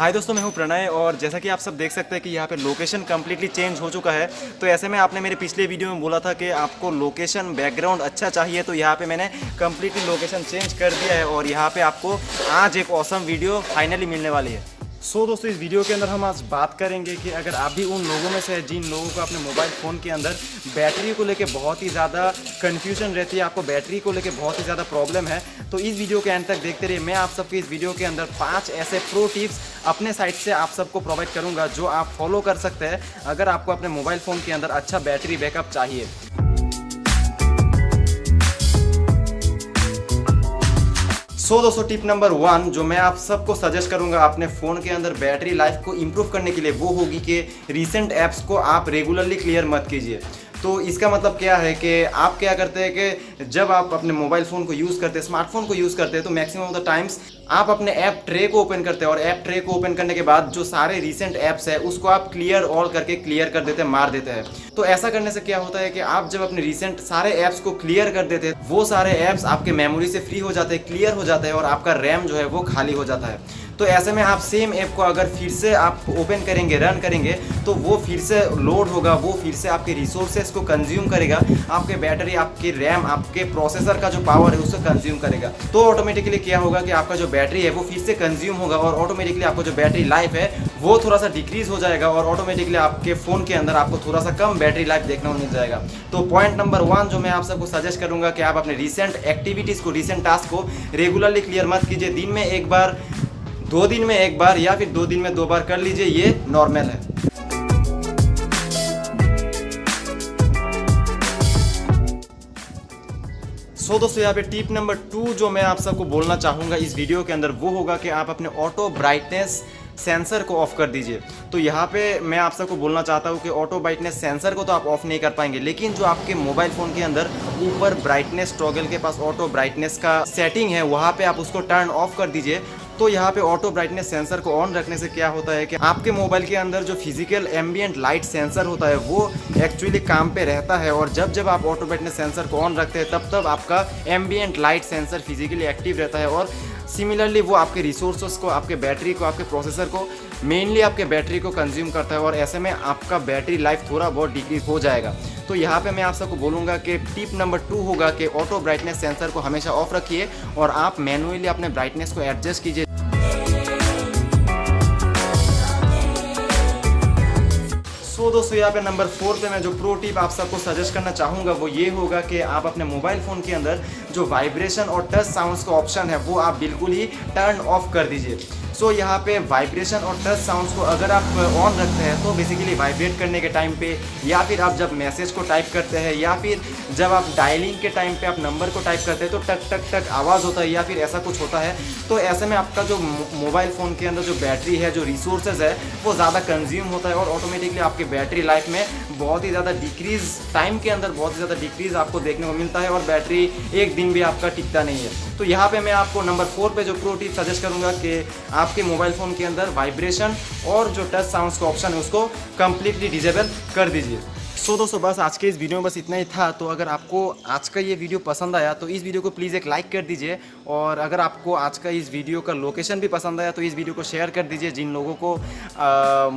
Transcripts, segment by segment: हाय दोस्तों, मैं हूं प्रणय और जैसा कि आप सब देख सकते हैं कि यहाँ पे लोकेशन कम्प्लीटली चेंज हो चुका है। तो ऐसे में आपने मेरे पिछले वीडियो में बोला था कि आपको लोकेशन बैकग्राउंड अच्छा चाहिए, तो यहाँ पे मैंने कम्प्लीटली लोकेशन चेंज कर दिया है और यहाँ पे आपको आज एक ऑसम वीडियो फाइनली मिलने वाली है। सो दोस्तों, इस वीडियो के अंदर हम आज बात करेंगे कि अगर आप भी उन लोगों में से हैं जिन लोगों को अपने मोबाइल फ़ोन के अंदर बैटरी को लेके बहुत ही ज़्यादा कन्फ्यूजन रहती है, आपको बैटरी को लेके बहुत ही ज़्यादा प्रॉब्लम है, तो इस वीडियो के एंड तक देखते रहिए। मैं आप सबके इस वीडियो के अंदर 5 ऐसे प्रो टिप्स अपने साइड से आप सबको प्रोवाइड करूँगा जो आप फॉलो कर सकते हैं अगर आपको अपने मोबाइल फ़ोन के अंदर अच्छा बैटरी बैकअप चाहिए। सो दोस्तों, टिप नंबर 1 जो मैं आप सबको सजेस्ट करूंगा अपने फ़ोन के अंदर बैटरी लाइफ को इम्प्रूव करने के लिए, वो होगी कि रीसेंट ऐप्स को आप रेगुलरली क्लियर मत कीजिए। तो इसका मतलब क्या है कि आप क्या करते हैं कि जब आप अपने मोबाइल फ़ोन को यूज़ करते हैं, स्मार्टफोन को यूज़ करते हैं, तो मैक्सिमम ऑफ द टाइम्स आप अपने ऐप ट्रे को ओपन करते हैं और ऐप ट्रे को ओपन करने के बाद जो सारे रीसेंट ऐप्स है उसको आप क्लियर ऑल करके क्लियर कर देते हैं, मार देते हैं। तो ऐसा करने से क्या होता है कि आप जब अपने रीसेंट सारे ऐप्स को क्लियर कर देते हैं, वो सारे ऐप्स आपके मेमोरी से फ्री हो जाते हैं, क्लियर हो जाते हैं और आपका रैम जो है वो खाली हो जाता है। तो ऐसे में आप सेम ऐप को अगर फिर से आप ओपन करेंगे, रन करेंगे, तो वो फिर से लोड होगा, वो फिर से आपके रिसोर्सेज को कंज्यूम करेगा, आपके बैटरी, आपके रैम, आपके प्रोसेसर का जो पावर है उसको कंज्यूम करेगा। तो ऑटोमेटिकली क्या होगा कि आपका जो बैटरी है वो फिर से कंज्यूम होगा और ऑटोमेटिकली आपका जो बैटरी लाइफ है वो थोड़ा सा डिक्रीज हो जाएगा और ऑटोमेटिकली आपके फ़ोन के अंदर आपको थोड़ा सा कम बैटरी लाइफ देखना मिल जाएगा। तो पॉइंट नंबर 1 जो मैं आप सबको सजेस्ट करूँगा कि आप अपने रिसेंट एक्टिविटीज़ को, रिसेंट टास्क को रेगुलरली क्लियर मत कीजिए। दिन में एक बार, 2 दिन में एक बार या फिर 2 दिन में 2 बार कर लीजिए, ये नॉर्मल है। सो दोस्तों, यहाँ पे टिप नंबर 2 जो मैं आप सबको बोलना चाहूँगा इस वीडियो के अंदर, वो होगा कि आप अपने ऑटो ब्राइटनेस सेंसर को ऑफ कर दीजिए। तो यहाँ पे मैं आप सबको बोलना चाहता हूँ कि ऑटो ब्राइटनेस सेंसर को तो आप ऑफ नहीं कर पाएंगे, लेकिन जो आपके मोबाइल फ़ोन के अंदर ऊपर ब्राइटनेस टॉगल के पास ऑटो ब्राइटनेस का सेटिंग है, वहाँ पे आप उसको टर्न ऑफ कर दीजिए। तो यहाँ पे ऑटो ब्राइटनेस सेंसर को ऑन रखने से क्या होता है कि आपके मोबाइल के अंदर जो फिजिकल एम्बियंट लाइट सेंसर होता है वो एक्चुअली काम पे रहता है और जब जब आप ऑटो ब्राइटनेस सेंसर को ऑन रखते हैं तब तब आपका ambient light sensor physically active रहता है और सिमिलरली वो आपके रिसोर्सेस को, आपके बैटरी को, आपके प्रोसेसर को, मेनली आपके बैटरी को कंज्यूम करता है और ऐसे में आपका बैटरी लाइफ थोड़ा बहुत डिक्रीज हो जाएगा। तो यहाँ पे मैं आप सबको बोलूँगा कि टिप नंबर 2 होगा कि ऑटो ब्राइटनेस सेंसर को हमेशा ऑफ रखिए और आप मैन्युअली अपने ब्राइटनेस को एडजस्ट कीजिए। तो दोस्तों, यहाँ पे नंबर 4 पे मैं जो प्रो टिप आप सबको सजेस्ट करना चाहूँगा वो ये होगा कि आप अपने मोबाइल फ़ोन के अंदर जो वाइब्रेशन और टच साउंड्स का ऑप्शन है वो आप बिल्कुल ही टर्न ऑफ कर दीजिए। सो यहाँ पे वाइब्रेशन और टच साउंड्स को अगर आप ऑन रखते हैं तो बेसिकली वाइब्रेट करने के टाइम पे या फिर आप जब मैसेज को टाइप करते हैं या फिर जब आप डायलिंग के टाइम पे आप नंबर को टाइप करते हैं तो टक टक टक आवाज़ होता है या फिर ऐसा कुछ होता है। तो ऐसे में आपका जो मोबाइल फ़ोन के अंदर जो बैटरी है, जो रिसोर्सेज है, वो ज़्यादा कंज्यूम होता है और ऑटोमेटिकली आपके बैटरी लाइफ में बहुत ही ज़्यादा डिक्रीज़, टाइम के अंदर बहुत ही ज़्यादा डिक्रीज़ आपको देखने को मिलता है और बैटरी एक दिन भी आपका टिकता नहीं है। तो यहाँ पे मैं आपको नंबर 4 पे जो प्रो टिप सजेस्ट करूँगा कि आपके मोबाइल फ़ोन के अंदर वाइब्रेशन और जो टच साउंड्स का ऑप्शन है उसको कंप्लीटली डिसेबल कर दीजिए। सो दोस्तों, बस आज के इस वीडियो में बस इतना ही था। तो अगर आपको आज का ये वीडियो पसंद आया तो इस वीडियो को प्लीज़ एक लाइक कर दीजिए और अगर आपको आज का इस वीडियो का लोकेशन भी पसंद आया तो इस वीडियो को शेयर कर दीजिए जिन लोगों को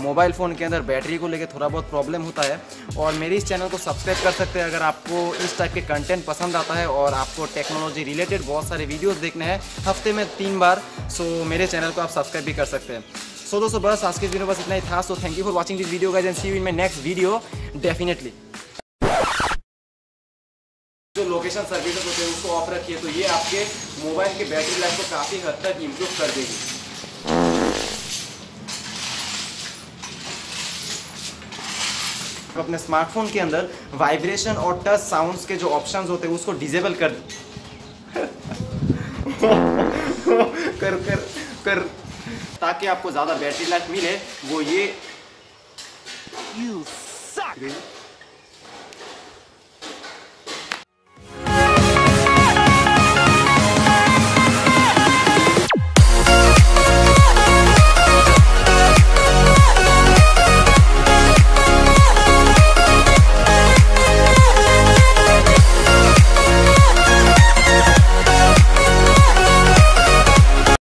मोबाइल फ़ोन के अंदर बैटरी को लेकर थोड़ा बहुत प्रॉब्लम होता है। और मेरे इस चैनल को सब्सक्राइब कर सकते हैं अगर आपको इस टाइप के कंटेंट पसंद आता है और आपको टेक्नोलॉजी रिलेटेड बहुत सारे वीडियोज़ देखने हैं हफ्ते में 3 बार। सो मेरे चैनल को आप सब्सक्राइब भी कर सकते हैं। सो दोस्तों, बस आज के वीडियो बस इतना ही था। So thank you for watching this video guys and see you in my next video definitely. जो लोकेशन सर्विसेज होते हैं उसको ऑफ रखिए तो ये आपके मोबाइल की बैटरी लाइफ को काफ़ी हद तक इम्प्रूव कर देगी। अपने स्मार्टफोन के अंदर वाइब्रेशन और टच साउंड्स के जो ऑप्शंस होते हैं उसको डिसेबल कर ताकि आपको ज़्यादा बैटरी लाइफ मिले। वो ये